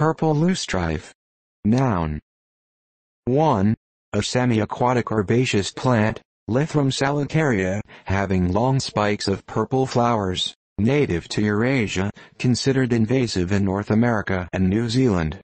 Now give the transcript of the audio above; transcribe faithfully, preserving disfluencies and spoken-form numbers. Purple loosestrife. Noun. one. A semi-aquatic herbaceous plant, Lithrum salicaria, having long spikes of purple flowers, native to Eurasia, considered invasive in North America and New Zealand.